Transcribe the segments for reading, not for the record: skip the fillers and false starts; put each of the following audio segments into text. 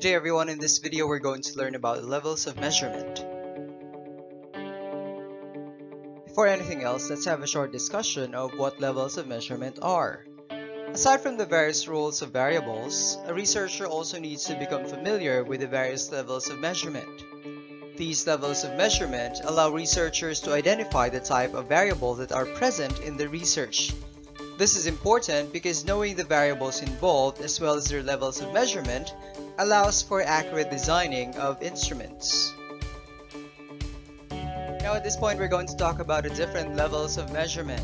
Today everyone, in this video we're going to learn about levels of measurement. Before anything else, let's have a short discussion of what levels of measurement are. Aside from the various rules of variables, a researcher also needs to become familiar with the various levels of measurement. These levels of measurement allow researchers to identify the type of variable that are present in the research. This is important because knowing the variables involved as well as their levels of measurement allows for accurate designing of instruments. Now at this point, we're going to talk about the different levels of measurement.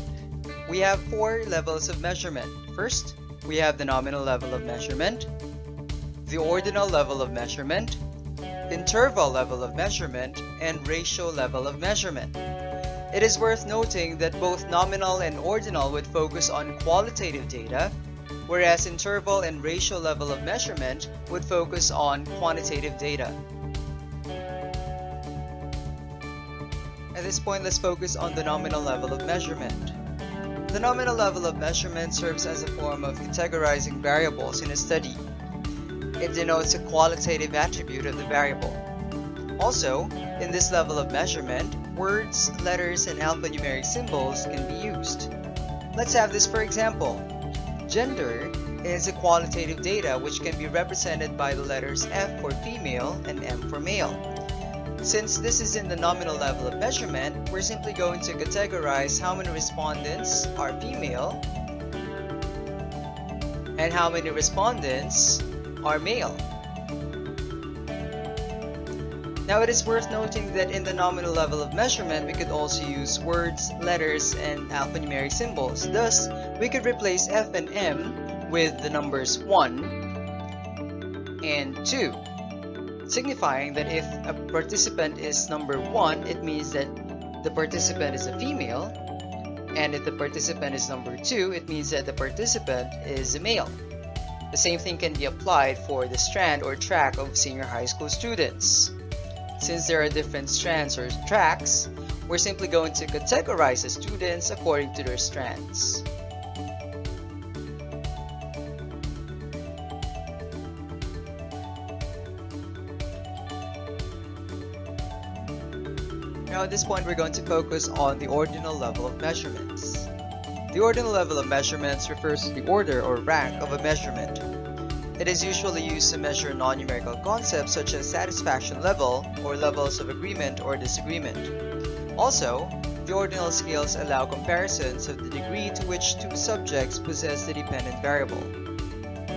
We have four levels of measurement. First, we have the nominal level of measurement, the ordinal level of measurement, interval level of measurement, and ratio level of measurement. It is worth noting that both nominal and ordinal would focus on qualitative data, whereas interval and ratio level of measurement would focus on quantitative data. At this point, let's focus on the nominal level of measurement. The nominal level of measurement serves as a form of categorizing variables in a study. It denotes a qualitative attribute of the variable. Also, in this level of measurement, words, letters, and alphanumeric symbols can be used. Let's have this for example. Gender is a qualitative data which can be represented by the letters F for female and M for male. Since this is in the nominal level of measurement, we're simply going to categorize how many respondents are female and how many respondents are male. Now it is worth noting that in the nominal level of measurement, we could also use words, letters, and alphanumeric symbols. Thus, we could replace F and M with the numbers 1 and 2, signifying that if a participant is number 1, it means that the participant is a female, and if the participant is number 2, it means that the participant is a male. The same thing can be applied for the strand or track of senior high school students. Since there are different strands or tracks, we're simply going to categorize the students according to their strands. Now at this point, we're going to focus on the ordinal level of measurements. The ordinal level of measurements refers to the order or rank of a measurement. It is usually used to measure non-numerical concepts such as satisfaction level or levels of agreement or disagreement. Also, the ordinal scales allow comparisons of the degree to which two subjects possess the dependent variable.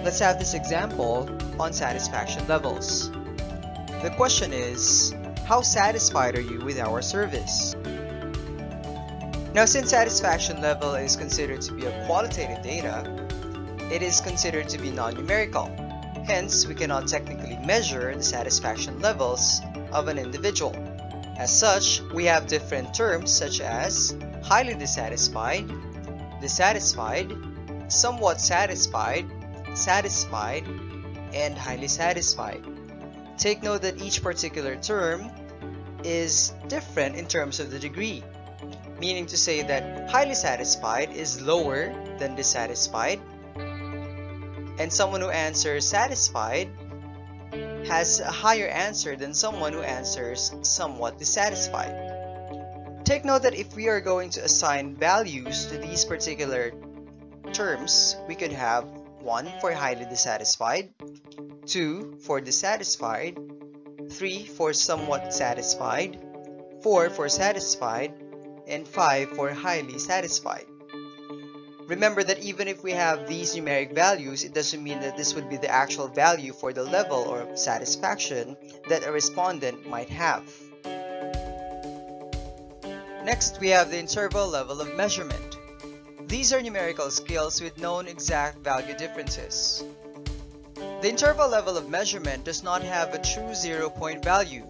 Let's have this example on satisfaction levels. The question is, how satisfied are you with our service? Now, since satisfaction level is considered to be a qualitative data, it is considered to be non-numerical. Hence, we cannot technically measure the satisfaction levels of an individual. As such, we have different terms such as highly dissatisfied, dissatisfied, somewhat satisfied, satisfied, and highly satisfied. Take note that each particular term is different in terms of the degree, meaning to say that highly satisfied is lower than dissatisfied, and someone who answers satisfied has a higher answer than someone who answers somewhat dissatisfied. Take note that if we are going to assign values to these particular terms, we could have 1 for highly dissatisfied, 2 for dissatisfied, 3 for somewhat satisfied, 4 for satisfied, and 5 for highly satisfied. Remember that even if we have these numeric values, it doesn't mean that this would be the actual value for the level of satisfaction that a respondent might have. Next, we have the interval level of measurement. These are numerical scales with known exact value differences. The interval level of measurement does not have a true zero-point value.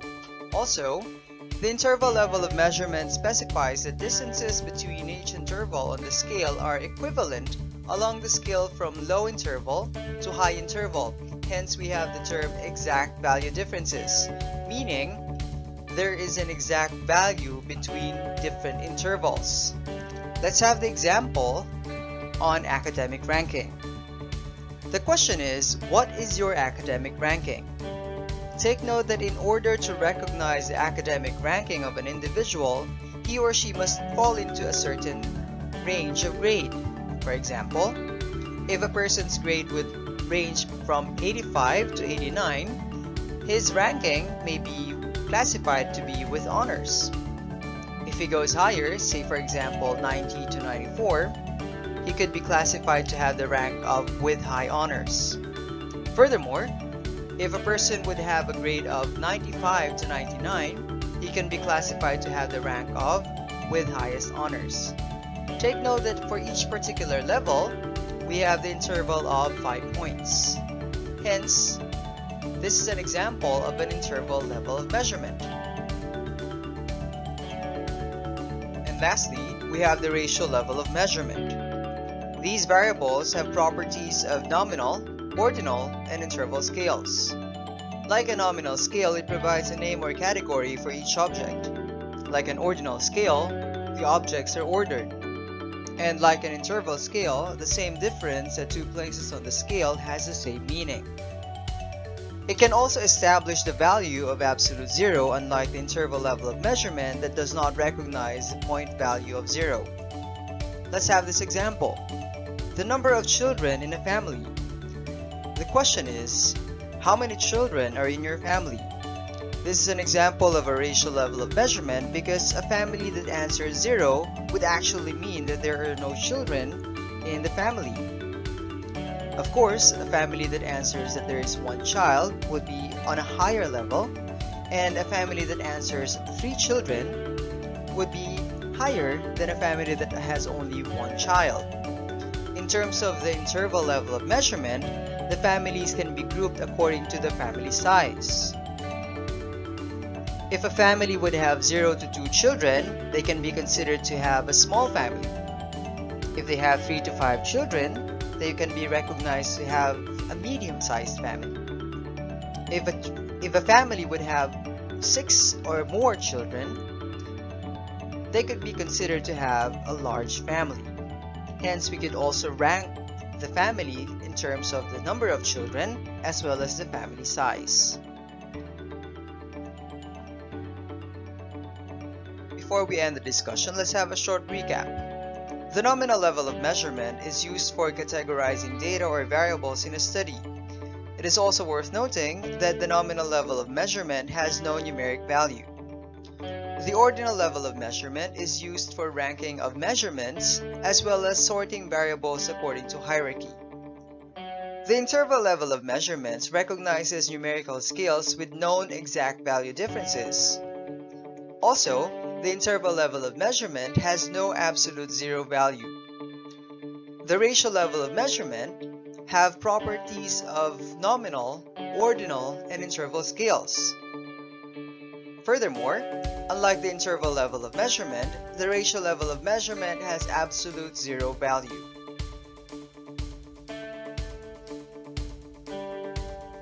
Also, the interval level of measurement specifies that distances between each interval on the scale are equivalent along the scale from low interval to high interval. Hence, we have the term exact value differences, meaning there is an exact value between different intervals. Let's have the example on academic ranking. The question is, what is your academic ranking? Take note that in order to recognize the academic ranking of an individual, he or she must fall into a certain range of grade. For example, if a person's grade would range from 85 to 89, his ranking may be classified to be with honors. If he goes higher, say for example 90 to 94, he could be classified to have the rank of with high honors. Furthermore, if a person would have a grade of 95 to 99, he can be classified to have the rank of with highest honors. Take note that for each particular level, we have the interval of 5 points. Hence, this is an example of an interval level of measurement. And lastly, we have the ratio level of measurement. These variables have properties of nominal, ordinal, and interval scales. Like a nominal scale, it provides a name or category for each object. Like an ordinal scale, the objects are ordered. And like an interval scale, the same difference at two places on the scale has the same meaning. It can also establish the value of absolute zero, unlike the interval level of measurement that does not recognize the point value of zero. Let's have this example. The number of children in a family. The question is, how many children are in your family? This is an example of a ratio level of measurement because a family that answers zero would actually mean that there are no children in the family. Of course, a family that answers that there is one child would be on a higher level, and a family that answers 3 children would be higher than a family that has only one child. In terms of the interval level of measurement, the families can be grouped according to the family size. If a family would have 0 to 2 children, they can be considered to have a small family. If they have 3 to 5 children, they can be recognized to have a medium-sized family. If a family would have 6 or more children, they could be considered to have a large family. Hence, we could also rank the family in terms of the number of children as well as the family size. Before we end the discussion, let's have a short recap. The nominal level of measurement is used for categorizing data or variables in a study. It is also worth noting that the nominal level of measurement has no numeric value. The ordinal level of measurement is used for ranking of measurements as well as sorting variables according to hierarchy. The interval level of measurements recognizes numerical scales with known exact value differences. Also, the interval level of measurement has no absolute zero value. The ratio level of measurement have properties of nominal, ordinal, and interval scales. Furthermore, unlike the interval level of measurement, the ratio level of measurement has absolute zero value.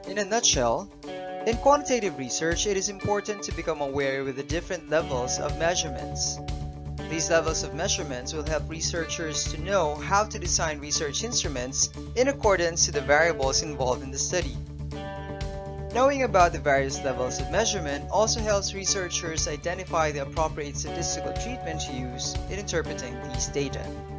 In a nutshell, in quantitative research, it is important to become aware with the different levels of measurements. These levels of measurements will help researchers to know how to design research instruments in accordance to the variables involved in the study. Knowing about the various levels of measurement also helps researchers identify the appropriate statistical treatment to use in interpreting these data.